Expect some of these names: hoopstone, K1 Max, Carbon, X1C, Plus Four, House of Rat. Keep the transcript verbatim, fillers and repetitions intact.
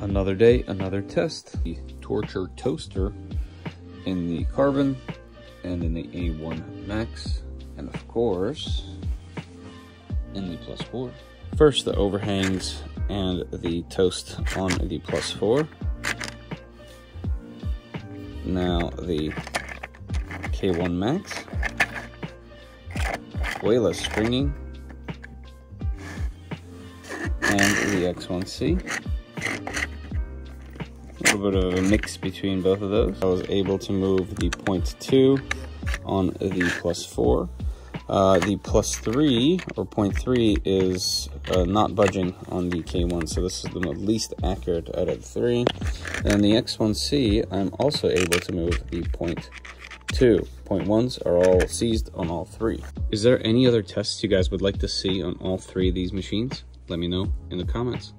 Another day, another test. The torture toaster in the Carbon and in the A one Max, and of course in the Plus Four. First, the overhangs and the toast on the Plus Four. Now the K one Max. Way less stringing. And the X one C. A little bit of a mix between both of those. I was able to move the point two on the Plus Four. Uh, the Plus Three or point three is uh, not budging on the K one, so this is the least accurate out of the three. And the X one C, I'm also able to move the point two. point ones are all seized on all three. Is there any other tests you guys would like to see on all three of these machines? Let me know in the comments.